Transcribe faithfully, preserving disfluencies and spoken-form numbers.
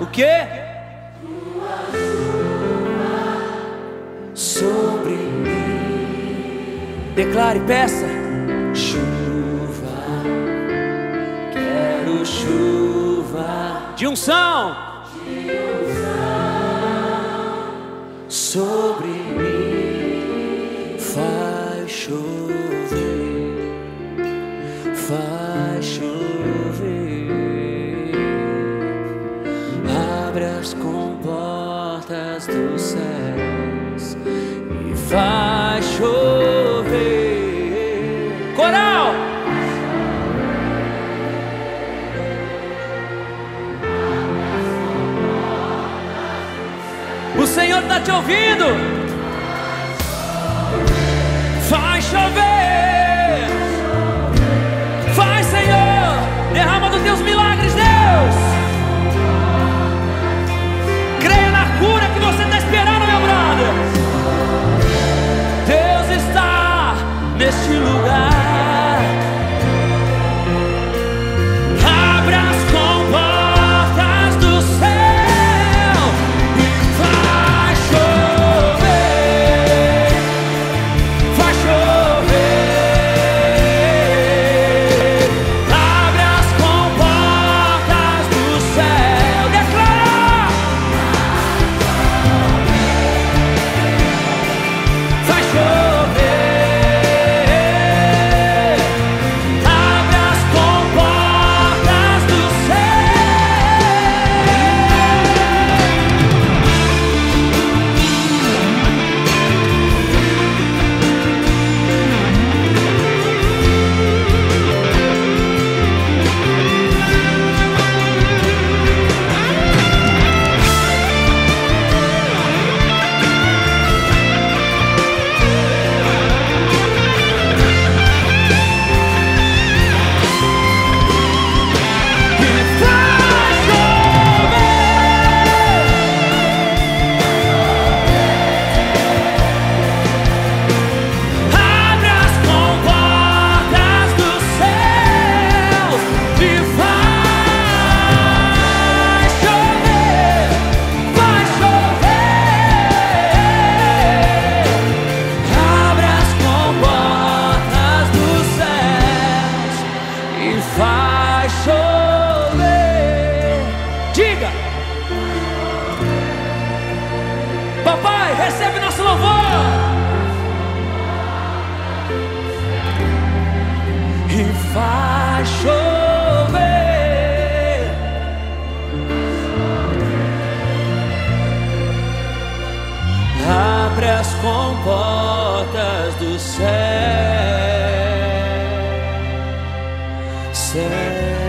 O quê? Tua chuva sobre mim. Declare, peça. Chuva, quero chuva de unção, de unção sobre mim. Faz chover, faz chover. As comportas dos céus e faz chover. Coral! O Senhor está te ouvindo. Faz chover, faz, Senhor. Derrama dos teus milagres, Deus. Neste lugar, abra as comportas do céu e faz chover, faz chover. Abra as comportas do céu, declara, faz chover. Faz chover. Diga, papai, recebe nosso louvor. E faz chover. Abre as comportas do céu. Yeah.